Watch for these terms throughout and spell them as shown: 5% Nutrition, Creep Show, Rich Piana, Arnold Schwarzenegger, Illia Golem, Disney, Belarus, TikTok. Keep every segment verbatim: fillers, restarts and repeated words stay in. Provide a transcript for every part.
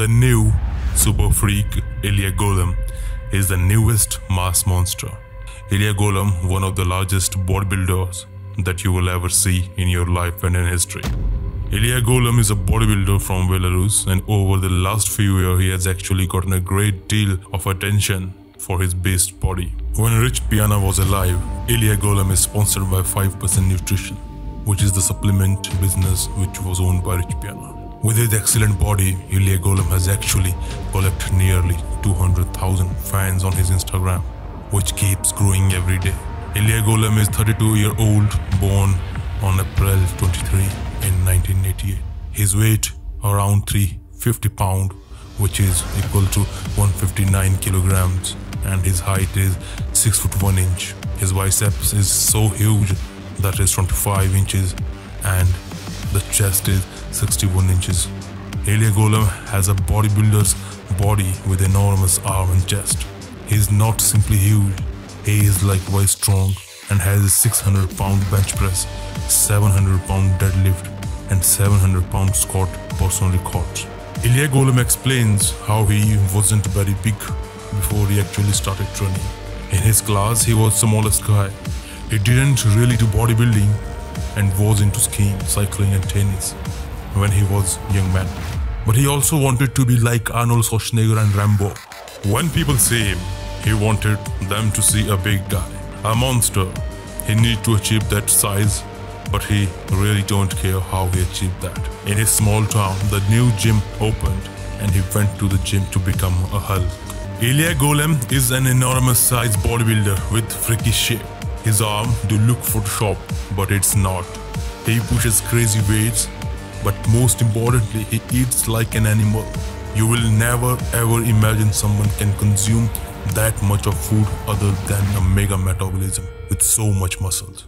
the new super freak Illia Golem is the newest mass monster. Illia Golem, one of the largest bodybuilders that you will ever see in your life and in history. Illia Golem is a bodybuilder from Belarus, and over the last few years he has actually gotten a great deal of attention for his beast body. When Rich Piana was alive, Illia Golem is sponsored by five percent Nutrition, which is the supplement business which was owned by Rich Piana. With his excellent body, Illia Golem has actually collected nearly two hundred thousand fans on his Instagram, which keeps growing every day. Illia Golem is thirty-two year old, born on April twenty-third in nineteen eighty-eight. His weight around three hundred fifty pounds, which is equal to one hundred fifty-nine kilograms, and his height is six foot one inch. His biceps is so huge that is twenty-five inches and the chest is sixty-one inches. Illia Golem has a bodybuilder's body with enormous arm and chest. He is not simply huge, he is likewise strong and has a six hundred pound bench press, seven hundred pound deadlift and seven hundred pound squat personal records. Illia Golem explains how he wasn't very big before he actually started training. In his class he was the smallest guy. He didn't really do bodybuilding and was into skiing, cycling and tennis when he was a young man. But he also wanted to be like Arnold Schwarzenegger and Rambo. When people see him, he wanted them to see a big guy, a monster. He needed to achieve that size, but he really don't care how he achieved that. In his small town, the new gym opened and he went to the gym to become a Hulk. Illia Golem is an enormous size bodybuilder with freaky shape. His arm do look Photoshop, but it's not. He pushes crazy weights, but most importantly, he eats like an animal. You will never ever imagine someone can consume that much of food other than a mega metabolism with so much muscles.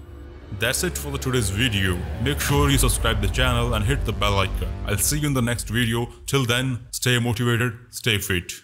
That's it for the today's video. Make sure you subscribe the channel and hit the bell icon. I'll see you in the next video. Till then, stay motivated, stay fit.